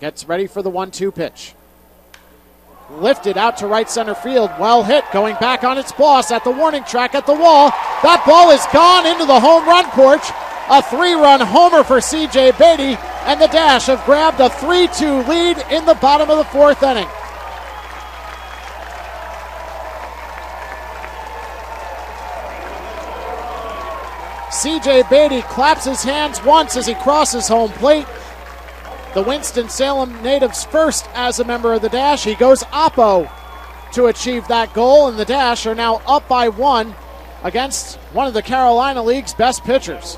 Gets ready for the 1-2 pitch. Lifted out to right center field. Well hit. Going back on its boss at the warning track at the wall. That ball is gone into the home run porch. A three-run homer for C.J. Beatty. And the Dash have grabbed a 3-2 lead in the bottom of the fourth inning. C.J. Beatty claps his hands once as he crosses home plate. The Winston-Salem native's first as a member of the Dash. He goes oppo to achieve that goal, and the Dash are now up by one against one of the Carolina League's best pitchers.